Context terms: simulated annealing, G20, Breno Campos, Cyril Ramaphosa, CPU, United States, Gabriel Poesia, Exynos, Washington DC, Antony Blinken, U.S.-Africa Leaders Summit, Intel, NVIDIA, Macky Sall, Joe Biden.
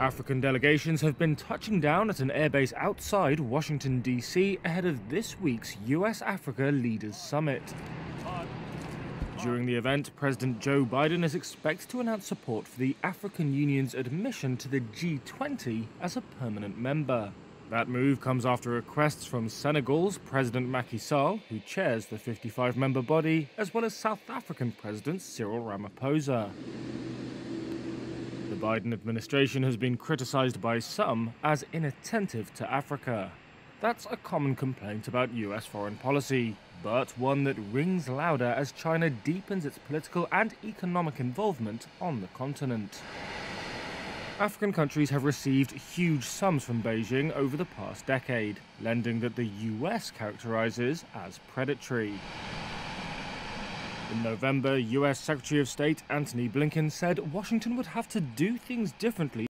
African delegations have been touching down at an airbase outside Washington, D.C. ahead of this week's U.S.-Africa Leaders Summit. During the event, President Joe Biden is expected to announce support for the African Union's admission to the G20 as a permanent member. That move comes after requests from Senegal's President Macky Sall, who chairs the 55-member body, as well as South African President Cyril Ramaphosa. The Biden administration has been criticized by some as inattentive to Africa. That's a common complaint about U.S. foreign policy, but one that rings louder as China deepens its political and economic involvement on the continent. African countries have received huge sums from Beijing over the past decade, lending that the U.S. characterizes as predatory. In November, U.S. Secretary of State Antony Blinken said Washington would have to do things differently